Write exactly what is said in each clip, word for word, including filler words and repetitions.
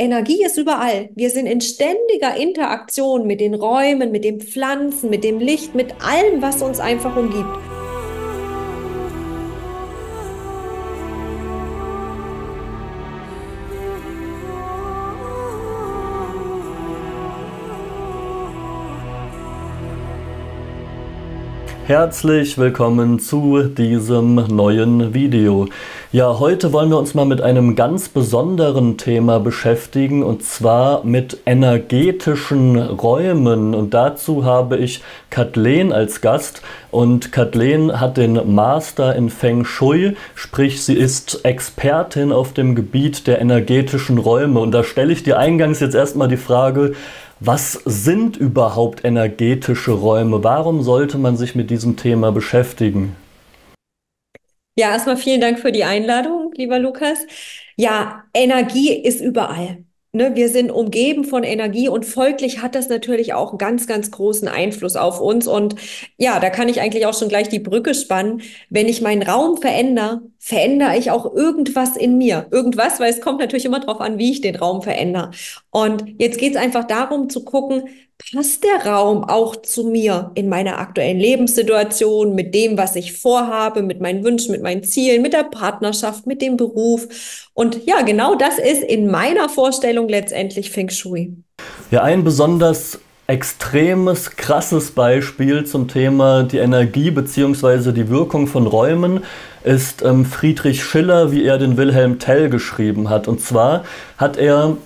Energie ist überall. Wir sind in ständiger Interaktion mit den Räumen, mit den Pflanzen, mit dem Licht, mit allem, was uns einfach umgibt. Herzlich willkommen zu diesem neuen Video. Ja, heute wollen wir uns mal mit einem ganz besonderen Thema beschäftigen, und zwar mit energetischen Räumen. Und dazu habe ich Kathleen als Gast. Und Kathleen hat den Master in Feng Shui, sprich sie ist Expertin auf dem Gebiet der energetischen Räume. Und da stelle ich dir eingangs jetzt erstmal die Frage, was sind überhaupt energetische Räume? Warum sollte man sich mit diesem Thema beschäftigen? Ja, erstmal vielen Dank für die Einladung, lieber Lukas. Ja, Energie ist überall. Ne, wir sind umgeben von Energie, und folglich hat das natürlich auch einen ganz, ganz großen Einfluss auf uns. Und ja, da kann ich eigentlich auch schon gleich die Brücke spannen. Wenn ich meinen Raum verändere, verändere ich auch irgendwas in mir. Irgendwas, weil es kommt natürlich immer darauf an, wie ich den Raum verändere. Und jetzt geht es einfach darum zu gucken, passt der Raum auch zu mir in meiner aktuellen Lebenssituation, mit dem, was ich vorhabe, mit meinen Wünschen, mit meinen Zielen, mit der Partnerschaft, mit dem Beruf. Und ja, genau das ist in meiner Vorstellung letztendlich Feng Shui. Ja, ein besonders extremes, krasses Beispiel zum Thema die Energie bzw. die Wirkung von Räumen ist ähm, Friedrich Schiller, wie er den Wilhelm Tell geschrieben hat. Und zwar hat er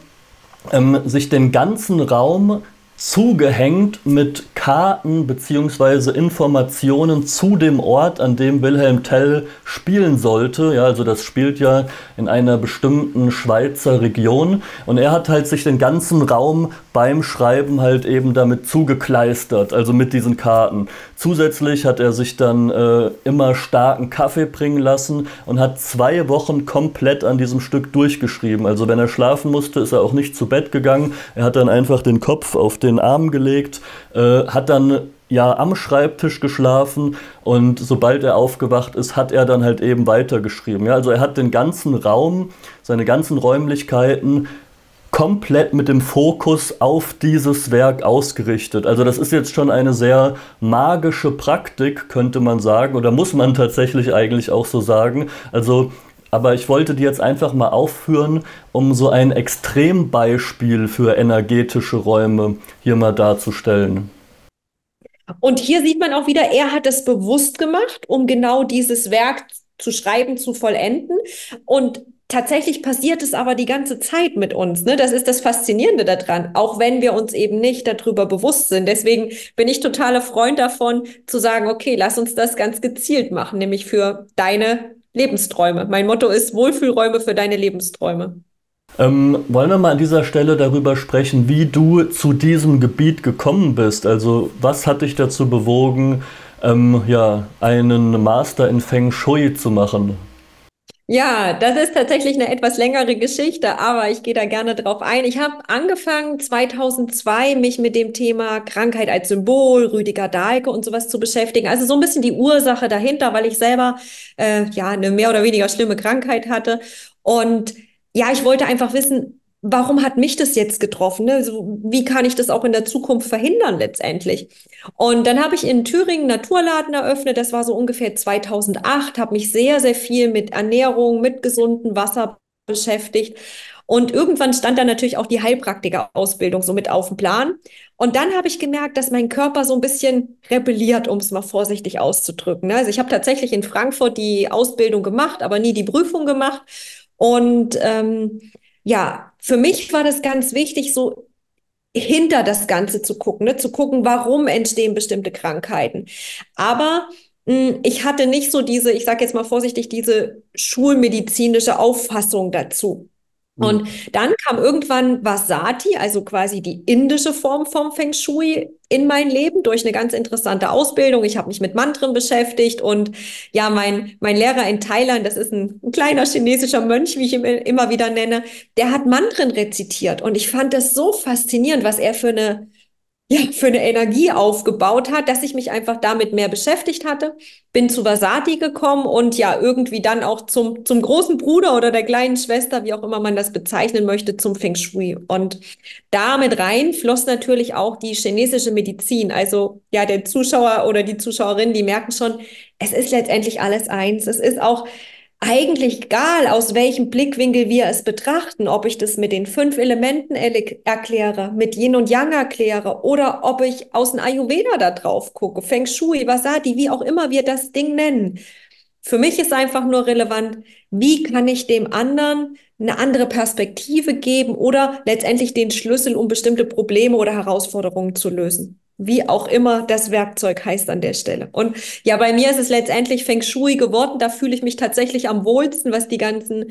ähm, sich den ganzen Raum zugehängt mit Karten bzw. Informationen zu dem Ort, an dem Wilhelm Tell spielen sollte. Ja, also das spielt ja in einer bestimmten Schweizer Region, und er hat halt sich den ganzen Raum beim Schreiben halt eben damit zugekleistert, also mit diesen Karten. Zusätzlich hat er sich dann äh, immer starken Kaffee bringen lassen und hat zwei Wochen komplett an diesem Stück durchgeschrieben. Also wenn er schlafen musste, ist er auch nicht zu Bett gegangen. Er hat dann einfach den Kopf auf den Arm gelegt, äh, hat dann ja am Schreibtisch geschlafen, und sobald er aufgewacht ist, hat er dann halt eben weitergeschrieben. Ja, also er hat den ganzen Raum, seine ganzen Räumlichkeiten komplett mit dem Fokus auf dieses Werk ausgerichtet. Also das ist jetzt schon eine sehr magische Praktik, könnte man sagen, oder muss man tatsächlich eigentlich auch so sagen. Also, aber ich wollte die jetzt einfach mal aufführen, um so ein Extrembeispiel für energetische Räume hier mal darzustellen. Und hier sieht man auch wieder, er hat es bewusst gemacht, um genau dieses Werk zu schreiben, zu vollenden. Und tatsächlich passiert es aber die ganze Zeit mit uns. Ne? Das ist das Faszinierende daran, auch wenn wir uns eben nicht darüber bewusst sind. Deswegen bin ich totaler Freund davon, zu sagen, okay, lass uns das ganz gezielt machen, nämlich für deine Lebensträume. Mein Motto ist Wohlfühlräume für deine Lebensträume. Ähm, wollen wir mal an dieser Stelle darüber sprechen, wie du zu diesem Gebiet gekommen bist? Also was hat dich dazu bewogen, ähm, ja, einen Master in Feng Shui zu machen? Ja, das ist tatsächlich eine etwas längere Geschichte, aber ich gehe da gerne drauf ein. Ich habe angefangen zweitausendzwei mich mit dem Thema Krankheit als Symbol, Rüdiger Dahlke und sowas zu beschäftigen. Also so ein bisschen die Ursache dahinter, weil ich selber äh, ja eine mehr oder weniger schlimme Krankheit hatte. Und ja, ich wollte einfach wissen, warum hat mich das jetzt getroffen? Ne? So, wie kann ich das auch in der Zukunft verhindern letztendlich? Und dann habe ich in Thüringen einen Naturladen eröffnet. Das war so ungefähr zweitausendacht. Habe mich sehr, sehr viel mit Ernährung, mit gesundem Wasser beschäftigt. Und irgendwann stand dann natürlich auch die Heilpraktiker-Ausbildung so mit auf dem Plan. Und dann habe ich gemerkt, dass mein Körper so ein bisschen rebelliert, um es mal vorsichtig auszudrücken. Ne? Also ich habe tatsächlich in Frankfurt die Ausbildung gemacht, aber nie die Prüfung gemacht. Und ähm, ja, für mich war das ganz wichtig, so hinter das Ganze zu gucken, ne? Zu gucken, warum entstehen bestimmte Krankheiten. Aber mh, ich hatte nicht so diese, ich sage jetzt mal vorsichtig, diese schulmedizinische Auffassung dazu. Mhm. Und dann kam irgendwann Vasati, also quasi die indische Form vom Feng Shui, in mein Leben durch eine ganz interessante Ausbildung. Ich habe mich mit Mantren beschäftigt, und ja, mein, mein Lehrer in Thailand, das ist ein, ein kleiner chinesischer Mönch, wie ich ihn immer wieder nenne, der hat Mantren rezitiert, und ich fand das so faszinierend, was er für eine ja, für eine Energie aufgebaut hat, dass ich mich einfach damit mehr beschäftigt hatte, bin zu Vasati gekommen und ja, irgendwie dann auch zum, zum großen Bruder oder der kleinen Schwester, wie auch immer man das bezeichnen möchte, zum Feng Shui. Und damit rein floss natürlich auch die chinesische Medizin. Also ja, der Zuschauer oder die Zuschauerin, die merken schon, es ist letztendlich alles eins. Es ist auch eigentlich egal, aus welchem Blickwinkel wir es betrachten, ob ich das mit den fünf Elementen erkläre, mit Yin und Yang erkläre oder ob ich aus dem Ayurveda da drauf gucke, Feng Shui, Vasati, wie auch immer wir das Ding nennen. Für mich ist einfach nur relevant, wie kann ich dem anderen eine andere Perspektive geben oder letztendlich den Schlüssel, um bestimmte Probleme oder Herausforderungen zu lösen. Wie auch immer das Werkzeug heißt an der Stelle. Und ja, bei mir ist es letztendlich Feng Shui geworden. Da fühle ich mich tatsächlich am wohlsten, was die ganzen,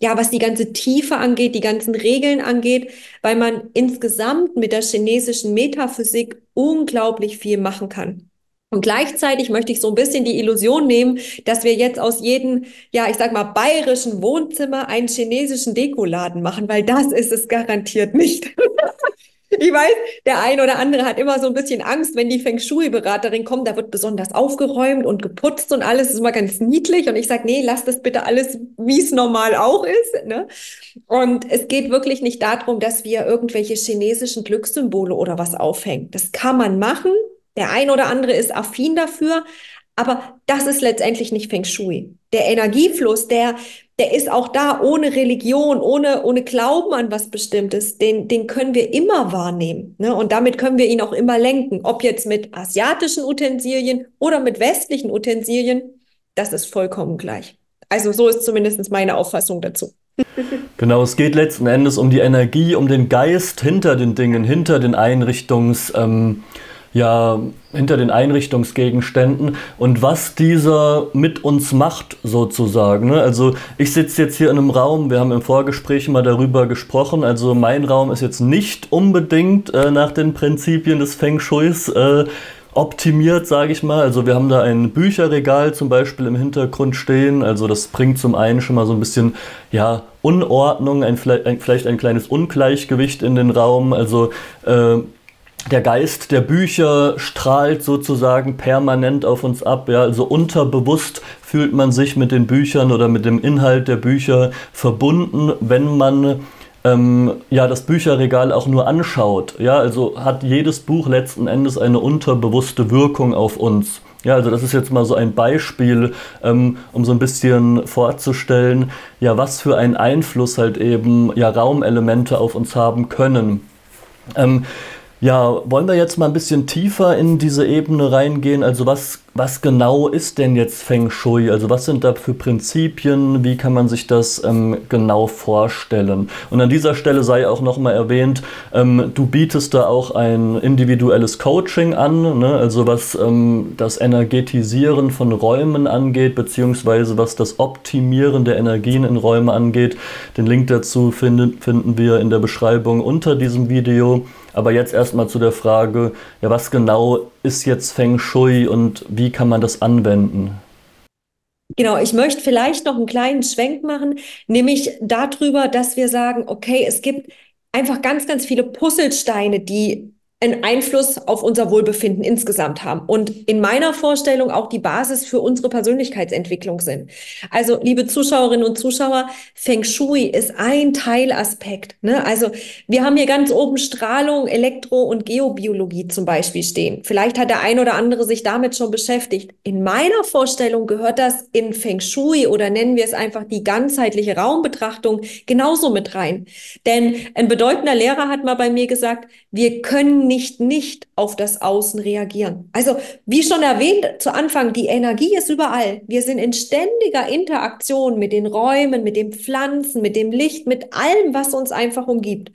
ja, was die ganze Tiefe angeht, die ganzen Regeln angeht, weil man insgesamt mit der chinesischen Metaphysik unglaublich viel machen kann. Und gleichzeitig möchte ich so ein bisschen die Illusion nehmen, dass wir jetzt aus jedem, ja, ich sag mal, bayerischen Wohnzimmer einen chinesischen Dekoladen machen, weil das ist es garantiert nicht. Ich weiß, der ein oder andere hat immer so ein bisschen Angst, wenn die Feng Shui-Beraterin kommt, da wird besonders aufgeräumt und geputzt und alles ist immer ganz niedlich. Und ich sage, nee, lass das bitte alles, wie es normal auch ist, ne? Und es geht wirklich nicht darum, dass wir irgendwelche chinesischen Glückssymbole oder was aufhängen. Das kann man machen. Der ein oder andere ist affin dafür. Aber das ist letztendlich nicht Feng Shui. Der Energiefluss, der, der ist auch da ohne Religion, ohne, ohne Glauben an was Bestimmtes. Den, den können wir immer wahrnehmen, ne? Und damit können wir ihn auch immer lenken. Ob jetzt mit asiatischen Utensilien oder mit westlichen Utensilien, das ist vollkommen gleich. Also so ist zumindest meine Auffassung dazu. Genau, es geht letzten Endes um die Energie, um den Geist hinter den Dingen, hinter den Einrichtungs... Ähm ja, hinter den Einrichtungsgegenständen und was dieser mit uns macht sozusagen. Also ich sitze jetzt hier in einem Raum, wir haben im Vorgespräch mal darüber gesprochen, also mein Raum ist jetzt nicht unbedingt äh, nach den Prinzipien des Feng Shuis äh, optimiert, sage ich mal. Also wir haben da ein Bücherregal zum Beispiel im Hintergrund stehen. Also das bringt zum einen schon mal so ein bisschen, ja, Unordnung, ein, vielleicht ein kleines Ungleichgewicht in den Raum. Also äh, der Geist der Bücher strahlt sozusagen permanent auf uns ab, ja, also unterbewusst fühlt man sich mit den Büchern oder mit dem Inhalt der Bücher verbunden, wenn man ähm, ja, das Bücherregal auch nur anschaut, ja, also hat jedes Buch letzten Endes eine unterbewusste Wirkung auf uns. Ja, also das ist jetzt mal so ein Beispiel, ähm, um so ein bisschen vorzustellen, ja, was für einen Einfluss halt eben, ja, Raumelemente auf uns haben können. Ähm, Ja, wollen wir jetzt mal ein bisschen tiefer in diese Ebene reingehen? Also was, was genau ist denn jetzt Feng Shui? Also was sind da für Prinzipien? Wie kann man sich das ähm, genau vorstellen? Und an dieser Stelle sei auch nochmal erwähnt, ähm, du bietest da auch ein individuelles Coaching an, ne? Also was ähm, das Energetisieren von Räumen angeht, beziehungsweise was das Optimieren der Energien in Räumen angeht. Den Link dazu finden, finden wir in der Beschreibung unter diesem Video. Aber jetzt erstmal zu der Frage, ja, was genau ist jetzt Feng Shui und wie kann man das anwenden? Genau, ich möchte vielleicht noch einen kleinen Schwenk machen, nämlich darüber, dass wir sagen, okay, es gibt einfach ganz, ganz viele Puzzlesteine, die einen Einfluss auf unser Wohlbefinden insgesamt haben und in meiner Vorstellung auch die Basis für unsere Persönlichkeitsentwicklung sind. Also, liebe Zuschauerinnen und Zuschauer, Feng Shui ist ein Teilaspekt, ne? Also, wir haben hier ganz oben Strahlung, Elektro- und Geobiologie zum Beispiel stehen. Vielleicht hat der ein oder andere sich damit schon beschäftigt. In meiner Vorstellung gehört das in Feng Shui oder nennen wir es einfach die ganzheitliche Raumbetrachtung genauso mit rein. Denn ein bedeutender Lehrer hat mal bei mir gesagt, wir können nicht nicht auf das Außen reagieren. Also wie schon erwähnt zu Anfang, die Energie ist überall. Wir sind in ständiger Interaktion mit den Räumen, mit den Pflanzen, mit dem Licht, mit allem, was uns einfach umgibt.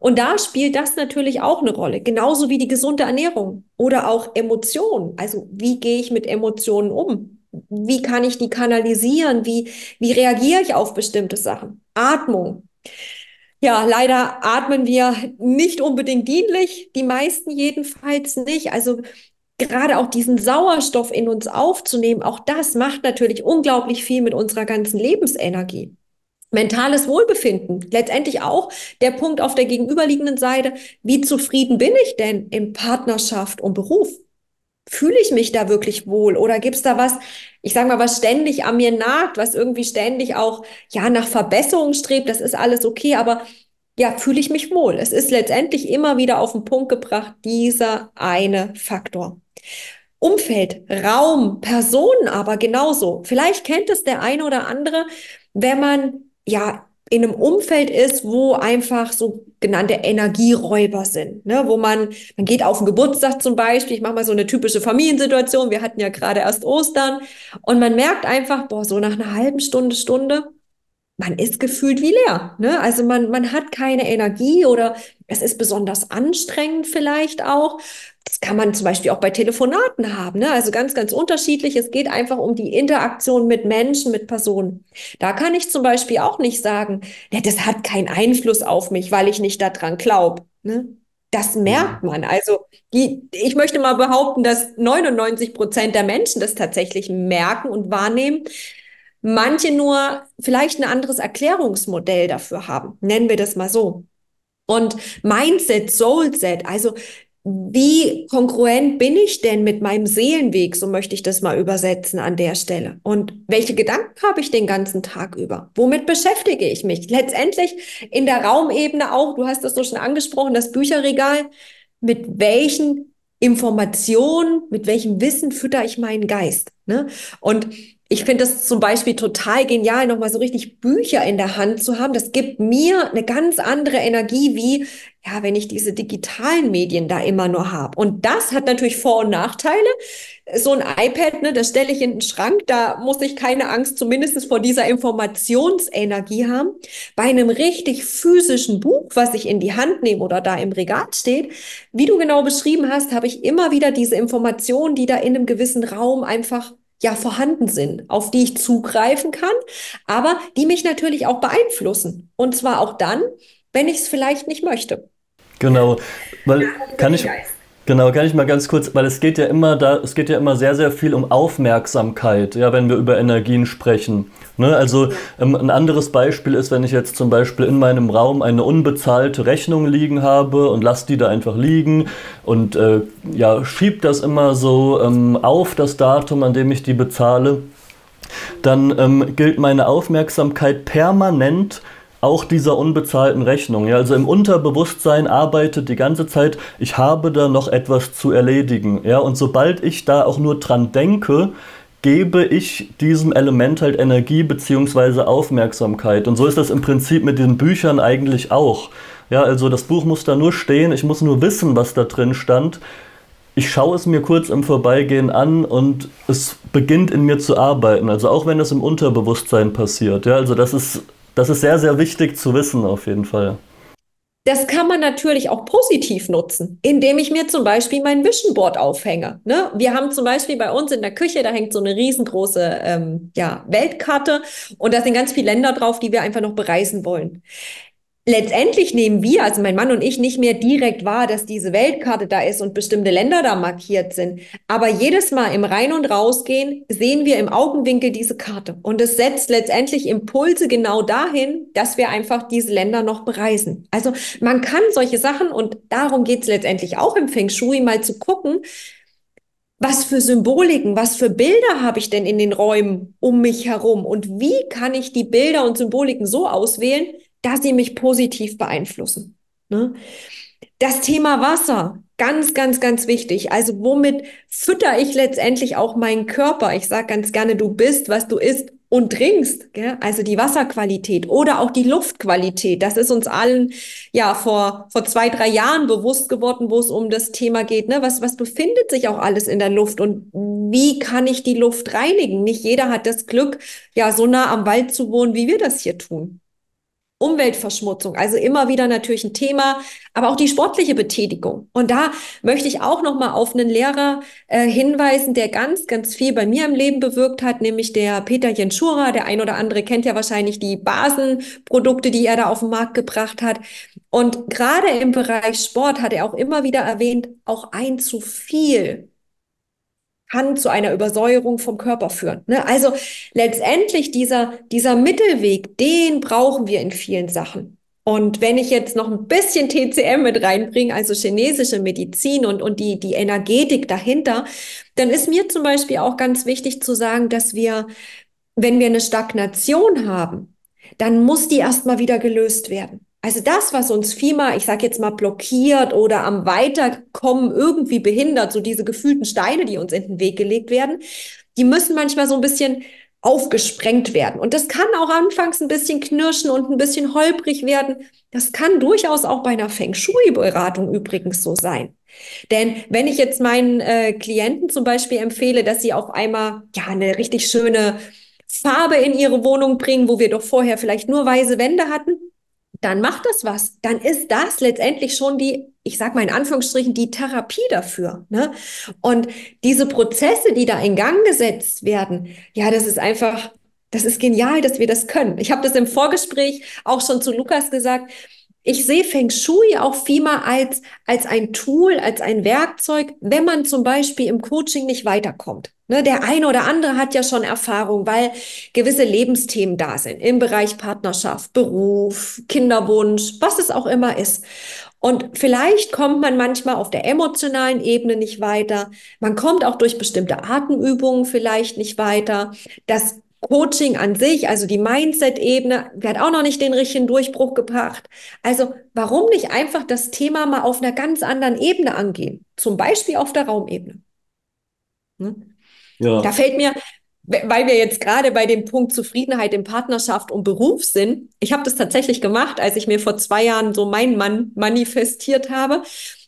Und da spielt das natürlich auch eine Rolle, genauso wie die gesunde Ernährung oder auch Emotionen. Also wie gehe ich mit Emotionen um? Wie kann ich die kanalisieren? Wie, wie reagiere ich auf bestimmte Sachen? Atmung. Ja, leider atmen wir nicht unbedingt dienlich, die meisten jedenfalls nicht. Also gerade auch diesen Sauerstoff in uns aufzunehmen, auch das macht natürlich unglaublich viel mit unserer ganzen Lebensenergie. Mentales Wohlbefinden, letztendlich auch der Punkt auf der gegenüberliegenden Seite, wie zufrieden bin ich denn in Partnerschaft und Beruf? Fühle ich mich da wirklich wohl oder gibt es da was, ich sage mal, was ständig an mir nagt, was irgendwie ständig auch ja nach Verbesserung strebt, das ist alles okay, aber ja, fühle ich mich wohl. Es ist letztendlich immer wieder auf den Punkt gebracht, dieser eine Faktor. Umfeld, Raum, Personen aber genauso. Vielleicht kennt es der eine oder andere, wenn man ja in einem Umfeld ist, wo einfach so genannte Energieräuber sind, ne? Wo man, man geht auf den Geburtstag zum Beispiel, ich mache mal so eine typische Familiensituation, wir hatten ja gerade erst Ostern und man merkt einfach, boah, so nach einer halben Stunde, Stunde, man ist gefühlt wie leer, ne? Also man, man hat keine Energie oder es ist besonders anstrengend vielleicht auch. Das kann man zum Beispiel auch bei Telefonaten haben, ne? Also ganz, ganz unterschiedlich. Es geht einfach um die Interaktion mit Menschen, mit Personen. Da kann ich zum Beispiel auch nicht sagen, ne, das hat keinen Einfluss auf mich, weil ich nicht daran glaube, ne? Das merkt man. Also die, ich möchte mal behaupten, dass neunundneunzig Prozent der Menschen das tatsächlich merken und wahrnehmen. Manche nur vielleicht ein anderes Erklärungsmodell dafür haben, nennen wir das mal so. Und Mindset, Soulset, also wie kongruent bin ich denn mit meinem Seelenweg, so möchte ich das mal übersetzen an der Stelle. Und welche Gedanken habe ich den ganzen Tag über? Womit beschäftige ich mich? Letztendlich in der Raumebene auch, du hast das so schon angesprochen, das Bücherregal, mit welchen Informationen, mit welchem Wissen fütter ich meinen Geist, ne? Und ich finde das zum Beispiel total genial, nochmal so richtig Bücher in der Hand zu haben. Das gibt mir eine ganz andere Energie, wie ja, wenn ich diese digitalen Medien da immer nur habe. Und das hat natürlich Vor- und Nachteile. So ein iPad, ne, das stelle ich in den Schrank, da muss ich keine Angst zumindest vor dieser Informationsenergie haben. Bei einem richtig physischen Buch, was ich in die Hand nehme oder da im Regal steht, wie du genau beschrieben hast, habe ich immer wieder diese Informationen, die da in einem gewissen Raum einfach ja vorhanden sind, auf die ich zugreifen kann, aber die mich natürlich auch beeinflussen. Und zwar auch dann, wenn ich es vielleicht nicht möchte. Genau, weil ja, kann ich, genau, kann ich mal ganz kurz, weil es geht ja immer da, es geht ja immer sehr, sehr viel um Aufmerksamkeit, ja, wenn wir über Energien sprechen. Ne? Also ähm, ein anderes Beispiel ist, wenn ich jetzt zum Beispiel in meinem Raum eine unbezahlte Rechnung liegen habe und lasse die da einfach liegen und äh, ja, schiebe das immer so ähm, auf das Datum, an dem ich die bezahle, dann ähm, gilt meine Aufmerksamkeit permanent auch dieser unbezahlten Rechnung. Ja, also im Unterbewusstsein arbeitet die ganze Zeit, ich habe da noch etwas zu erledigen. Ja, und sobald ich da auch nur dran denke, gebe ich diesem Element halt Energie bzw. Aufmerksamkeit. Und so ist das im Prinzip mit den Büchern eigentlich auch. Ja, also das Buch muss da nur stehen, ich muss nur wissen, was da drin stand. Ich schaue es mir kurz im Vorbeigehen an und es beginnt in mir zu arbeiten. Also auch wenn das im Unterbewusstsein passiert. Ja, also das ist, das ist sehr, sehr wichtig zu wissen auf jeden Fall. Das kann man natürlich auch positiv nutzen, indem ich mir zum Beispiel mein Vision Board aufhänge, ne? Wir haben zum Beispiel bei uns in der Küche, da hängt so eine riesengroße ähm, ja, Weltkarte und da sind ganz viele Länder drauf, die wir einfach noch bereisen wollen. Letztendlich nehmen wir, also mein Mann und ich, nicht mehr direkt wahr, dass diese Weltkarte da ist und bestimmte Länder da markiert sind. Aber jedes Mal im Rein- und Rausgehen sehen wir im Augenwinkel diese Karte. Und es setzt letztendlich Impulse genau dahin, dass wir einfach diese Länder noch bereisen. Also man kann solche Sachen, und darum geht es letztendlich auch im Feng Shui, mal zu gucken, was für Symboliken, was für Bilder habe ich denn in den Räumen um mich herum? Und wie kann ich die Bilder und Symboliken so auswählen, dass sie mich positiv beeinflussen, ne? Das Thema Wasser, ganz, ganz, ganz wichtig. Also womit fütter ich letztendlich auch meinen Körper? Ich sage ganz gerne, du bist, was du isst und trinkst, gell? Also die Wasserqualität oder auch die Luftqualität. Das ist uns allen ja vor, vor zwei, drei Jahren bewusst geworden, wo es um das Thema geht, ne? Was, was befindet sich auch alles in der Luft und wie kann ich die Luft reinigen? Nicht jeder hat das Glück, ja so nah am Wald zu wohnen, wie wir das hier tun. Umweltverschmutzung, also immer wieder natürlich ein Thema, aber auch die sportliche Betätigung. Und da möchte ich auch nochmal auf einen Lehrer äh, hinweisen, der ganz, ganz viel bei mir im Leben bewirkt hat, nämlich der Peter Jentschura. Der ein oder andere kennt ja wahrscheinlich die Basenprodukte, die er da auf den Markt gebracht hat. Und gerade im Bereich Sport hat er auch immer wieder erwähnt, auch ein zu viel kann zu einer Übersäuerung vom Körper führen. Ne? Also letztendlich dieser, dieser Mittelweg, den brauchen wir in vielen Sachen. Und wenn ich jetzt noch ein bisschen T C M mit reinbringe, also chinesische Medizin und, und die, die Energetik dahinter, dann ist mir zum Beispiel auch ganz wichtig zu sagen, dass wir, wenn wir eine Stagnation haben, dann muss die erstmal wieder gelöst werden. Also das, was uns vielmehr, ich sage jetzt mal, blockiert oder am Weiterkommen irgendwie behindert, so diese gefühlten Steine, die uns in den Weg gelegt werden, die müssen manchmal so ein bisschen aufgesprengt werden. Und das kann auch anfangs ein bisschen knirschen und ein bisschen holprig werden. Das kann durchaus auch bei einer Feng Shui-Beratung übrigens so sein. Denn wenn ich jetzt meinen äh, Klienten zum Beispiel empfehle, dass sie auf einmal ja eine richtig schöne Farbe in ihre Wohnung bringen, wo wir doch vorher vielleicht nur weiße Wände hatten, dann macht das was. Dann ist das letztendlich schon die, ich sag mal in Anführungsstrichen, die Therapie dafür. Ne? Und diese Prozesse, die da in Gang gesetzt werden, ja, das ist einfach, das ist genial, dass wir das können. Ich habe das im Vorgespräch auch schon zu Lukas gesagt. Ich sehe Feng Shui auch vielmehr als, als ein Tool, als ein Werkzeug, wenn man zum Beispiel im Coaching nicht weiterkommt. Ne, der eine oder andere hat ja schon Erfahrung, weil gewisse Lebensthemen da sind im Bereich Partnerschaft, Beruf, Kinderwunsch, was es auch immer ist. Und vielleicht kommt man manchmal auf der emotionalen Ebene nicht weiter. Man kommt auch durch bestimmte Atemübungen vielleicht nicht weiter. Das Coaching an sich, also die Mindset-Ebene, hat auch noch nicht den richtigen Durchbruch gebracht. Also warum nicht einfach das Thema mal auf einer ganz anderen Ebene angehen? Zum Beispiel auf der Raumebene. Hm? Ja. Da fällt mir, weil wir jetzt gerade bei dem Punkt Zufriedenheit in Partnerschaft und Beruf sind, ich habe das tatsächlich gemacht, als ich mir vor zwei Jahren so meinen Mann manifestiert habe,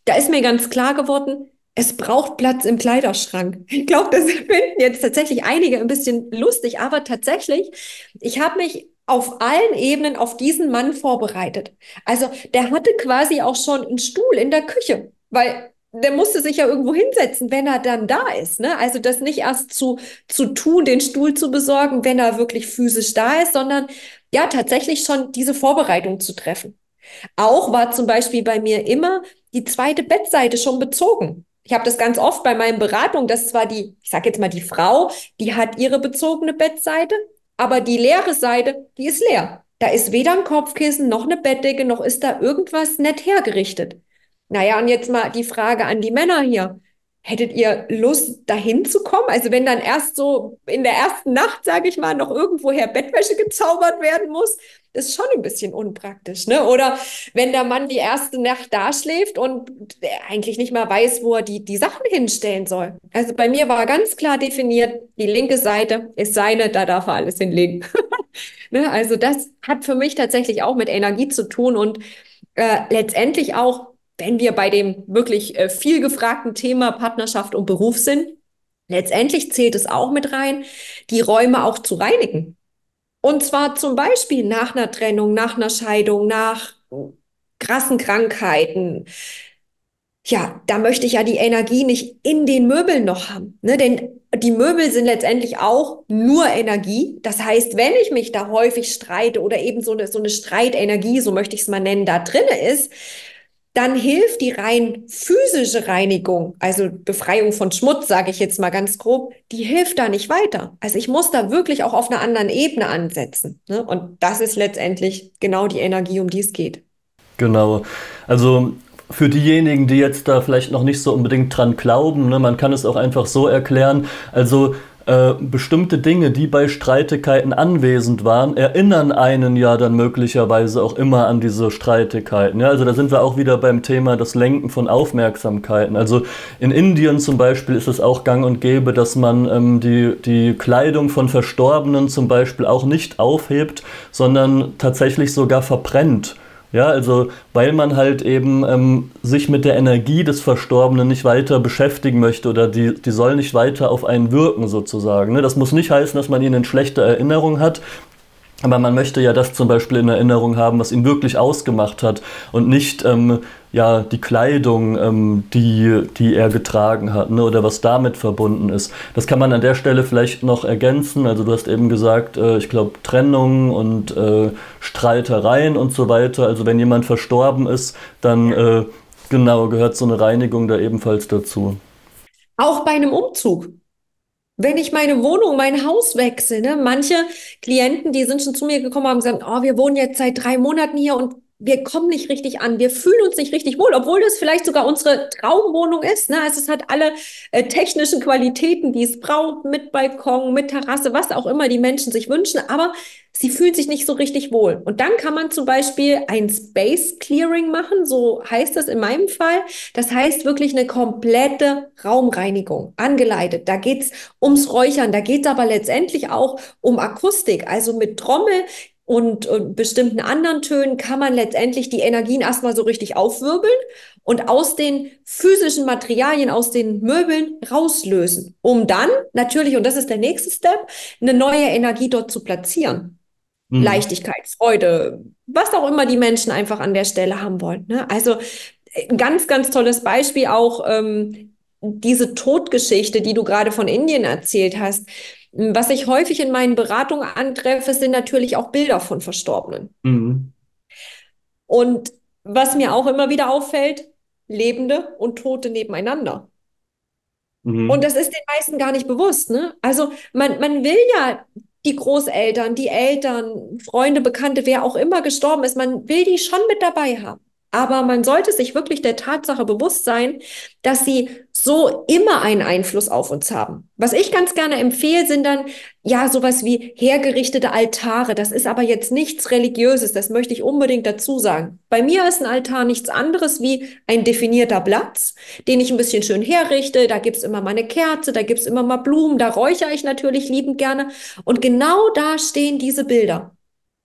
da ist mir ganz klar geworden, es braucht Platz im Kleiderschrank. Ich glaube, das finden jetzt tatsächlich einige ein bisschen lustig, aber tatsächlich, ich habe mich auf allen Ebenen auf diesen Mann vorbereitet. Also der hatte quasi auch schon einen Stuhl in der Küche, weil der musste sich ja irgendwo hinsetzen, wenn er dann da ist. Ne? Also das nicht erst zu, zu tun, den Stuhl zu besorgen, wenn er wirklich physisch da ist, sondern ja tatsächlich schon diese Vorbereitung zu treffen. Auch war zum Beispiel bei mir immer die zweite Bettseite schon bezogen. Ich habe das ganz oft bei meinen Beratungen, dass zwar die, ich sage jetzt mal die Frau, die hat ihre bezogene Bettseite, aber die leere Seite, die ist leer. Da ist weder ein Kopfkissen, noch eine Bettdecke, noch ist da irgendwas nett hergerichtet. Naja, und jetzt mal die Frage an die Männer hier. Hättet ihr Lust, dahin zu kommen? Also wenn dann erst so in der ersten Nacht, sage ich mal, noch irgendwoher Bettwäsche gezaubert werden muss, das ist schon ein bisschen unpraktisch, ne? Oder wenn der Mann die erste Nacht da schläft und eigentlich nicht mal weiß, wo er die, die Sachen hinstellen soll. Also bei mir war ganz klar definiert, die linke Seite ist seine, da darf er alles hinlegen. Ne? Also das hat für mich tatsächlich auch mit Energie zu tun und äh, letztendlich auch, wenn wir bei dem wirklich äh, viel gefragten Thema Partnerschaft und Beruf sind, letztendlich zählt es auch mit rein, die Räume auch zu reinigen. Und zwar zum Beispiel nach einer Trennung, nach einer Scheidung, nach krassen Krankheiten. Ja, da möchte ich ja die Energie nicht in den Möbeln noch haben, ne? Denn die Möbel sind letztendlich auch nur Energie. Das heißt, wenn ich mich da häufig streite oder eben so eine, so eine Streitenergie, so möchte ich es mal nennen, da drin ist, dann hilft die rein physische Reinigung, also Befreiung von Schmutz, sage ich jetzt mal ganz grob, die hilft da nicht weiter. Also ich muss da wirklich auch auf einer anderen Ebene ansetzen, ne? Und das ist letztendlich genau die Energie, um die es geht. Genau. Also für diejenigen, die jetzt da vielleicht noch nicht so unbedingt dran glauben, ne, man kann es auch einfach so erklären, also Äh, bestimmte Dinge, die bei Streitigkeiten anwesend waren, erinnern einen ja dann möglicherweise auch immer an diese Streitigkeiten. Ja, also da sind wir auch wieder beim Thema das Lenken von Aufmerksamkeiten. Also in Indien zum Beispiel ist es auch gang und gäbe, dass man ähm, die, die Kleidung von Verstorbenen zum Beispiel auch nicht aufhebt, sondern tatsächlich sogar verbrennt. Ja, also weil man halt eben ähm, sich mit der Energie des Verstorbenen nicht weiter beschäftigen möchte oder die, die soll nicht weiter auf einen wirken sozusagen. Ne? Das muss nicht heißen, dass man ihnen eine schlechte Erinnerung hat, aber man möchte ja das zum Beispiel in Erinnerung haben, was ihn wirklich ausgemacht hat und nicht ähm, ja, die Kleidung, ähm, die, die er getragen hat, ne? Oder was damit verbunden ist. Das kann man an der Stelle vielleicht noch ergänzen. Also du hast eben gesagt, äh, ich glaube Trennungen und äh, Streitereien und so weiter. Also wenn jemand verstorben ist, dann äh, genau gehört so eine Reinigung da ebenfalls dazu. Auch bei einem Umzug. Wenn ich meine Wohnung, mein Haus wechsle, ne? Manche Klienten, die sind schon zu mir gekommen, haben gesagt, oh, wir wohnen jetzt seit drei Monaten hier und wir kommen nicht richtig an, wir fühlen uns nicht richtig wohl, obwohl das vielleicht sogar unsere Traumwohnung ist, ne? Also es hat alle äh, technischen Qualitäten, die es braucht, mit Balkon, mit Terrasse, was auch immer die Menschen sich wünschen, aber sie fühlen sich nicht so richtig wohl. Und dann kann man zum Beispiel ein Space Clearing machen, so heißt das in meinem Fall. Das heißt wirklich eine komplette Raumreinigung, angeleitet. Da geht's ums Räuchern, da geht's aber letztendlich auch um Akustik, also mit Trommel und, und bestimmten anderen Tönen kann man letztendlich die Energien erstmal so richtig aufwirbeln und aus den physischen Materialien, aus den Möbeln rauslösen, um dann natürlich, und das ist der nächste Step, eine neue Energie dort zu platzieren. Leichtigkeit, Freude, was auch immer die Menschen einfach an der Stelle haben wollen, ne? Also ein ganz, ganz tolles Beispiel auch ähm, diese Todgeschichte, die du gerade von Indien erzählt hast. Was ich häufig in meinen Beratungen antreffe, sind natürlich auch Bilder von Verstorbenen. Mhm. Und was mir auch immer wieder auffällt, Lebende und Tote nebeneinander. Mhm. Und das ist den meisten gar nicht bewusst, ne? Also man, man will ja die Großeltern, die Eltern, Freunde, Bekannte, wer auch immer gestorben ist, man will die schon mit dabei haben. Aber man sollte sich wirklich der Tatsache bewusst sein, dass sie so immer einen Einfluss auf uns haben. Was ich ganz gerne empfehle, sind dann ja sowas wie hergerichtete Altare. Das ist aber jetzt nichts Religiöses, das möchte ich unbedingt dazu sagen. Bei mir ist ein Altar nichts anderes wie ein definierter Platz, den ich ein bisschen schön herrichte. Da gibt es immer mal eine Kerze, da gibt es immer mal Blumen, da räuchere ich natürlich liebend gerne. Und genau da stehen diese Bilder.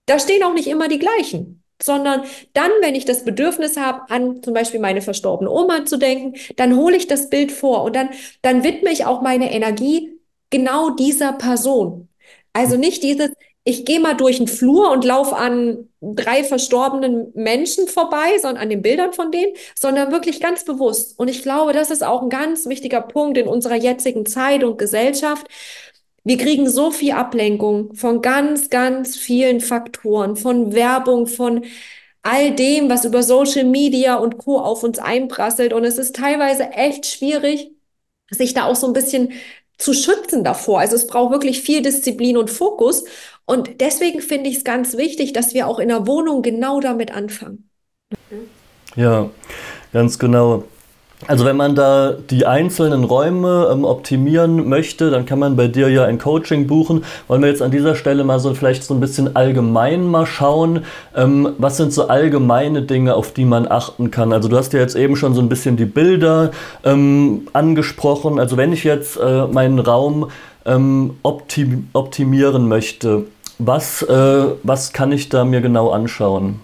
Da stehen auch nicht immer die gleichen, sondern dann, wenn ich das Bedürfnis habe, an zum Beispiel meine verstorbene Oma zu denken, dann hole ich das Bild vor und dann, dann widme ich auch meine Energie genau dieser Person. Also nicht dieses, ich gehe mal durch den Flur und laufe an drei verstorbenen Menschen vorbei, sondern an den Bildern von denen, sondern wirklich ganz bewusst. Und ich glaube, das ist auch ein ganz wichtiger Punkt in unserer jetzigen Zeit und Gesellschaft. Wir kriegen so viel Ablenkung von ganz, ganz vielen Faktoren, von Werbung, von all dem, was über Social Media und Co. auf uns einprasselt. Und es ist teilweise echt schwierig, sich da auch so ein bisschen zu schützen davor. Also es braucht wirklich viel Disziplin und Fokus. Und deswegen finde ich es ganz wichtig, dass wir auch in der Wohnung genau damit anfangen. Ja, ganz genau. Also wenn man da die einzelnen Räume ähm, optimieren möchte, dann kann man bei dir ja ein Coaching buchen. Wollen wir jetzt an dieser Stelle mal so vielleicht so ein bisschen allgemein mal schauen, ähm, was sind so allgemeine Dinge, auf die man achten kann? Also du hast ja jetzt eben schon so ein bisschen die Bilder ähm, angesprochen. Also wenn ich jetzt äh, meinen Raum ähm, optim- optimieren möchte, was, äh, was kann ich da mir genau anschauen?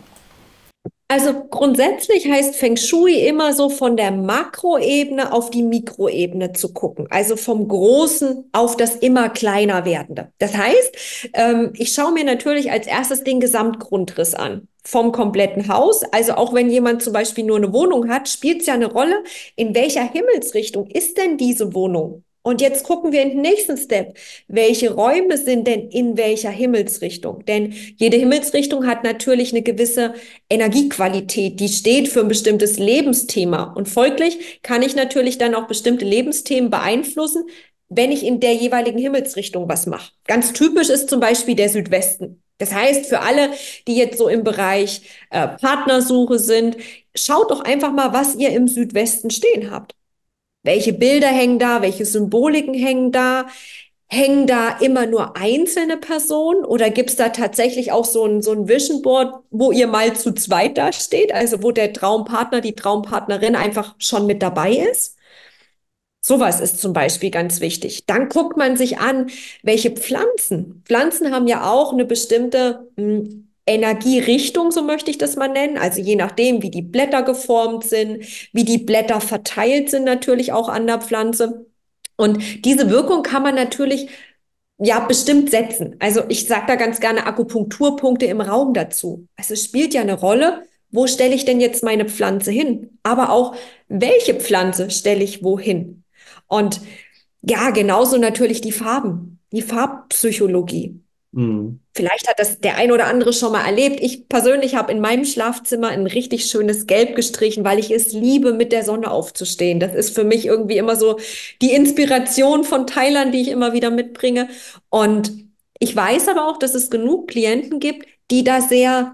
Also grundsätzlich heißt Feng Shui immer so von der Makroebene auf die Mikroebene zu gucken. Also vom Großen auf das immer kleiner werdende. Das heißt, ähm, ich schaue mir natürlich als erstes den Gesamtgrundriss an. Vom kompletten Haus. Also auch wenn jemand zum Beispiel nur eine Wohnung hat, spielt es ja eine Rolle, in welcher Himmelsrichtung ist denn diese Wohnung? Und jetzt gucken wir in den nächsten Step, welche Räume sind denn in welcher Himmelsrichtung? Denn jede Himmelsrichtung hat natürlich eine gewisse Energiequalität, die steht für ein bestimmtes Lebensthema. Und folglich kann ich natürlich dann auch bestimmte Lebensthemen beeinflussen, wenn ich in der jeweiligen Himmelsrichtung was mache. Ganz typisch ist zum Beispiel der Südwesten. Das heißt, für alle, die jetzt so im Bereich äh, Partnersuche sind, schaut doch einfach mal, was ihr im Südwesten stehen habt. Welche Bilder hängen da? Welche Symboliken hängen da? Hängen da immer nur einzelne Personen? Oder gibt es da tatsächlich auch so ein, so ein Vision Board, wo ihr mal zu zweit da steht? Also wo der Traumpartner, die Traumpartnerin einfach schon mit dabei ist? Sowas ist zum Beispiel ganz wichtig. Dann guckt man sich an, welche Pflanzen. Pflanzen haben ja auch eine bestimmte mh, Energierichtung, so möchte ich das mal nennen, also je nachdem, wie die Blätter geformt sind, wie die Blätter verteilt sind natürlich auch an der Pflanze. Und diese Wirkung kann man natürlich ja bestimmt setzen. Also ich sage da ganz gerne Akupunkturpunkte im Raum dazu. Also es spielt ja eine Rolle, wo stelle ich denn jetzt meine Pflanze hin? Aber auch, welche Pflanze stelle ich wohin? Und ja, genauso natürlich die Farben, die Farbpsychologie. Mhm. Vielleicht hat das der ein oder andere schon mal erlebt. Ich persönlich habe in meinem Schlafzimmer ein richtig schönes Gelb gestrichen, weil ich es liebe, mit der Sonne aufzustehen. Das ist für mich irgendwie immer so die Inspiration von Thailand, die ich immer wieder mitbringe. Und ich weiß aber auch, dass es genug Klienten gibt, die da sehr,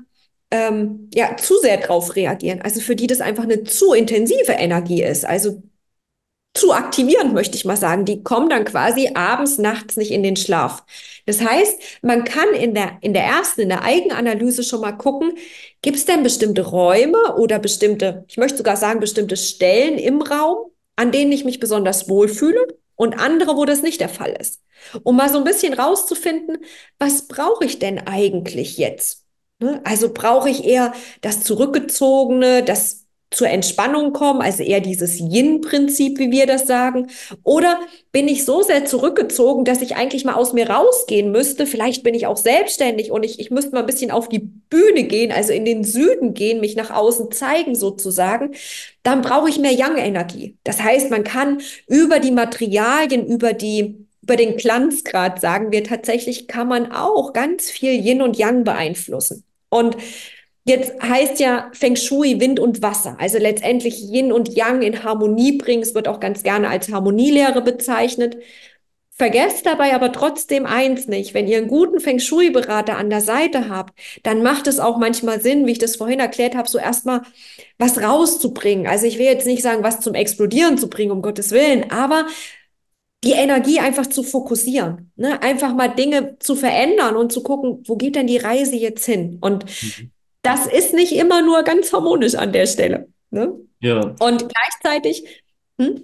ähm, ja, zu sehr drauf reagieren. Also für die das einfach eine zu intensive Energie ist. Also zu aktivierend, möchte ich mal sagen. Die kommen dann quasi abends, nachts nicht in den Schlaf. Das heißt, man kann in der, in der ersten, in der Eigenanalyse schon mal gucken, gibt es denn bestimmte Räume oder bestimmte, ich möchte sogar sagen, bestimmte Stellen im Raum, an denen ich mich besonders wohlfühle und andere, wo das nicht der Fall ist. Um mal so ein bisschen rauszufinden, was brauche ich denn eigentlich jetzt? Also brauche ich eher das Zurückgezogene, das zur Entspannung kommen, also eher dieses Yin-Prinzip, wie wir das sagen, oder bin ich so sehr zurückgezogen, dass ich eigentlich mal aus mir rausgehen müsste, vielleicht bin ich auch selbstständig und ich, ich müsste mal ein bisschen auf die Bühne gehen, also in den Süden gehen, mich nach außen zeigen sozusagen, dann brauche ich mehr Yang-Energie. Das heißt, man kann über die Materialien, über die über den Glanzgrad, sagen wir tatsächlich, kann man auch ganz viel Yin und Yang beeinflussen. Und jetzt heißt ja Feng Shui Wind und Wasser, also letztendlich Yin und Yang in Harmonie bringen. Es wird auch ganz gerne als Harmonielehre bezeichnet. Vergesst dabei aber trotzdem eins nicht, wenn ihr einen guten Feng Shui-Berater an der Seite habt, dann macht es auch manchmal Sinn, wie ich das vorhin erklärt habe, so erstmal was rauszubringen. Also ich will jetzt nicht sagen, was zum Explodieren zu bringen, um Gottes Willen, aber die Energie einfach zu fokussieren, ne? Einfach mal Dinge zu verändern und zu gucken, wo geht denn die Reise jetzt hin? Und mhm. Das ist nicht immer nur ganz harmonisch an der Stelle. Ne? Ja. Und gleichzeitig... Hm?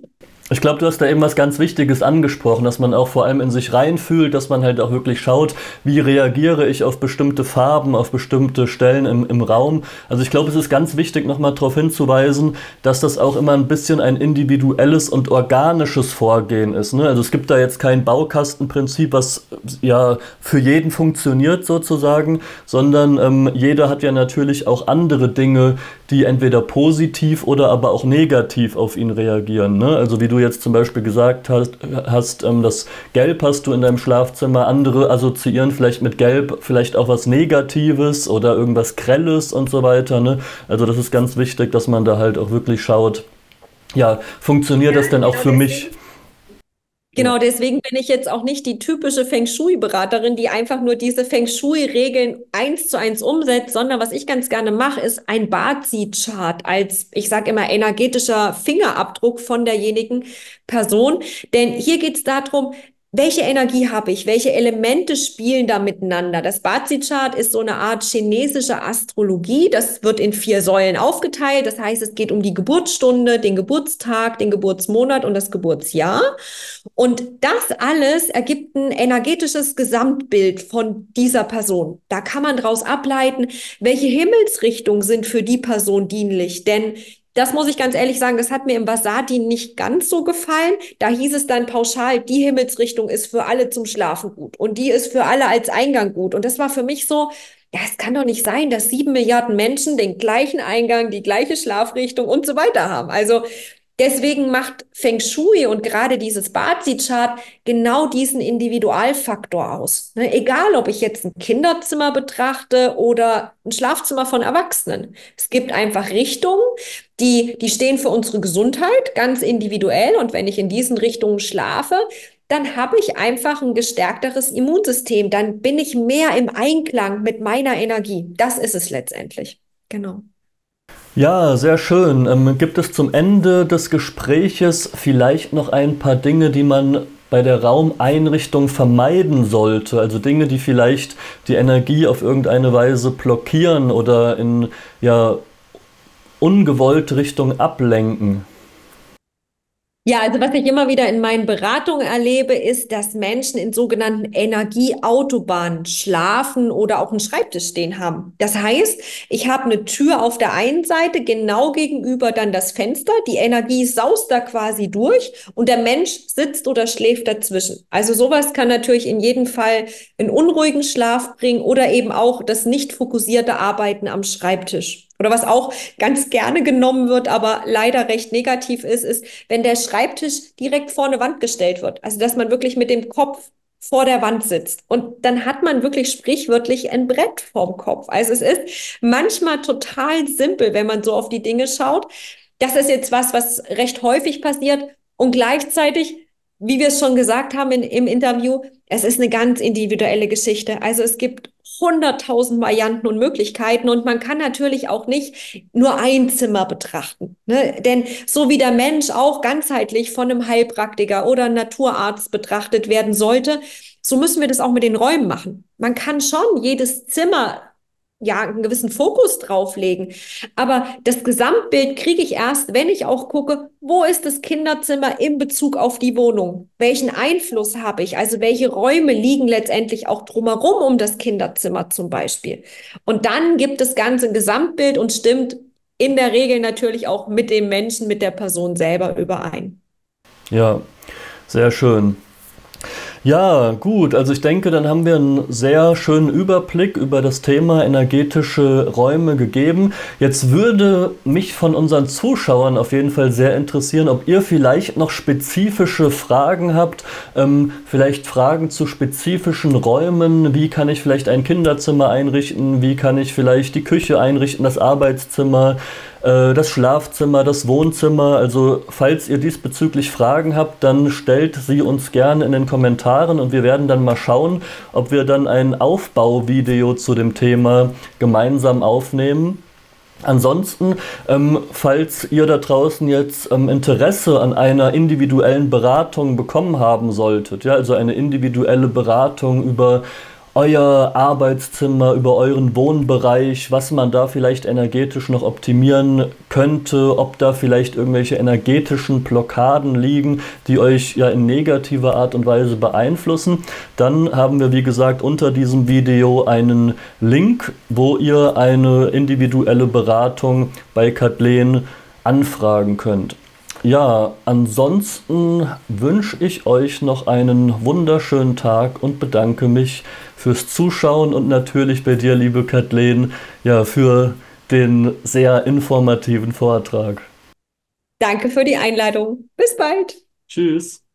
Ich glaube, du hast da eben was ganz Wichtiges angesprochen, dass man auch vor allem in sich reinfühlt, dass man halt auch wirklich schaut, wie reagiere ich auf bestimmte Farben, auf bestimmte Stellen im, im Raum. Also ich glaube, es ist ganz wichtig, nochmal darauf hinzuweisen, dass das auch immer ein bisschen ein individuelles und organisches Vorgehen ist, ne? Also es gibt da jetzt kein Baukastenprinzip, was ja für jeden funktioniert sozusagen, sondern ähm, jeder hat ja natürlich auch andere Dinge, die entweder positiv oder aber auch negativ auf ihn reagieren, ne? Also wie du jetzt zum Beispiel gesagt hast, hast ähm, das Gelb hast du in deinem Schlafzimmer, andere assoziieren vielleicht mit Gelb vielleicht auch was Negatives oder irgendwas Grelles und so weiter, ne? Also das ist ganz wichtig, dass man da halt auch wirklich schaut, ja, funktioniert ja, das denn auch genau für mich? Genau, deswegen bin ich jetzt auch nicht die typische Feng Shui-Beraterin, die einfach nur diese Feng Shui-Regeln eins zu eins umsetzt, sondern was ich ganz gerne mache, ist ein Bazi-Chart als, ich sage immer, energetischer Fingerabdruck von derjenigen Person. Denn hier geht es darum, welche Energie habe ich? Welche Elemente spielen da miteinander? Das Bazi-Chart ist so eine Art chinesische Astrologie. Das wird in vier Säulen aufgeteilt. Das heißt, es geht um die Geburtsstunde, den Geburtstag, den Geburtsmonat und das Geburtsjahr. Und das alles ergibt ein energetisches Gesamtbild von dieser Person. Da kann man daraus ableiten, welche Himmelsrichtungen sind für die Person dienlich. Denn das muss ich ganz ehrlich sagen, das hat mir im Vasati nicht ganz so gefallen. Da hieß es dann pauschal, die Himmelsrichtung ist für alle zum Schlafen gut und die ist für alle als Eingang gut. Und das war für mich so, ja, es kann doch nicht sein, dass sieben Milliarden Menschen den gleichen Eingang, die gleiche Schlafrichtung und so weiter haben. Also deswegen macht Feng Shui und gerade dieses Bazi-Chart genau diesen Individualfaktor aus. Ne? Egal, ob ich jetzt ein Kinderzimmer betrachte oder ein Schlafzimmer von Erwachsenen. Es gibt einfach Richtungen, die, die stehen für unsere Gesundheit ganz individuell. Und wenn ich in diesen Richtungen schlafe, dann habe ich einfach ein gestärkteres Immunsystem. Dann bin ich mehr im Einklang mit meiner Energie. Das ist es letztendlich. Genau. Ja, sehr schön. Ähm, gibt es zum Ende des Gespräches vielleicht noch ein paar Dinge, die man bei der Raumeinrichtung vermeiden sollte? Also Dinge, die vielleicht die Energie auf irgendeine Weise blockieren oder in ja, ungewollte Richtung ablenken? Ja, also was ich immer wieder in meinen Beratungen erlebe, ist, dass Menschen in sogenannten Energieautobahnen schlafen oder auch einen Schreibtisch stehen haben. Das heißt, ich habe eine Tür auf der einen Seite, genau gegenüber dann das Fenster. Die Energie saust da quasi durch und der Mensch sitzt oder schläft dazwischen. Also sowas kann natürlich in jedem Fall einen unruhigen Schlaf bringen oder eben auch das nicht fokussierte Arbeiten am Schreibtisch. Oder was auch ganz gerne genommen wird, aber leider recht negativ ist, ist, wenn der Schreibtisch direkt vor eine Wand gestellt wird. Also dass man wirklich mit dem Kopf vor der Wand sitzt. Und dann hat man wirklich sprichwörtlich ein Brett vorm Kopf. Also es ist manchmal total simpel, wenn man so auf die Dinge schaut. Das ist jetzt was, was recht häufig passiert. Und gleichzeitig, wie wir es schon gesagt haben in, im Interview, es ist eine ganz individuelle Geschichte. Also es gibt hunderttausend Varianten und Möglichkeiten und man kann natürlich auch nicht nur ein Zimmer betrachten, ne? Denn so wie der Mensch auch ganzheitlich von einem Heilpraktiker oder Naturarzt betrachtet werden sollte, so müssen wir das auch mit den Räumen machen. Man kann schon jedes Zimmer ja einen gewissen Fokus drauflegen, aber das Gesamtbild kriege ich erst, wenn ich auch gucke, wo ist das Kinderzimmer in Bezug auf die Wohnung? Welchen Einfluss habe ich? Also welche Räume liegen letztendlich auch drumherum um das Kinderzimmer zum Beispiel? Und dann gibt das Ganze ein Gesamtbild und stimmt in der Regel natürlich auch mit dem Menschen, mit der Person selber überein. Ja, sehr schön. Ja, gut. Also ich denke, dann haben wir einen sehr schönen Überblick über das Thema energetische Räume gegeben. Jetzt würde mich von unseren Zuschauern auf jeden Fall sehr interessieren, ob ihr vielleicht noch spezifische Fragen habt, ähm, vielleicht Fragen zu spezifischen Räumen. Wie kann ich vielleicht ein Kinderzimmer einrichten? Wie kann ich vielleicht die Küche einrichten, das Arbeitszimmer, äh, das Schlafzimmer, das Wohnzimmer? Also falls ihr diesbezüglich Fragen habt, dann stellt sie uns gerne in den Kommentaren. Und wir werden dann mal schauen, ob wir dann ein Aufbauvideo zu dem Thema gemeinsam aufnehmen. Ansonsten, ähm, falls ihr da draußen jetzt ähm, Interesse an einer individuellen Beratung bekommen haben solltet, ja, also eine individuelle Beratung über euer Arbeitszimmer, über euren Wohnbereich, was man da vielleicht energetisch noch optimieren könnte, ob da vielleicht irgendwelche energetischen Blockaden liegen, die euch ja in negativer Art und Weise beeinflussen. Dann haben wir, wie gesagt, unter diesem Video einen Link, wo ihr eine individuelle Beratung bei Kathleen anfragen könnt. Ja, ansonsten wünsche ich euch noch einen wunderschönen Tag und bedanke mich fürs Zuschauen und natürlich bei dir, liebe Kathleen, ja, für den sehr informativen Vortrag. Danke für die Einladung. Bis bald. Tschüss.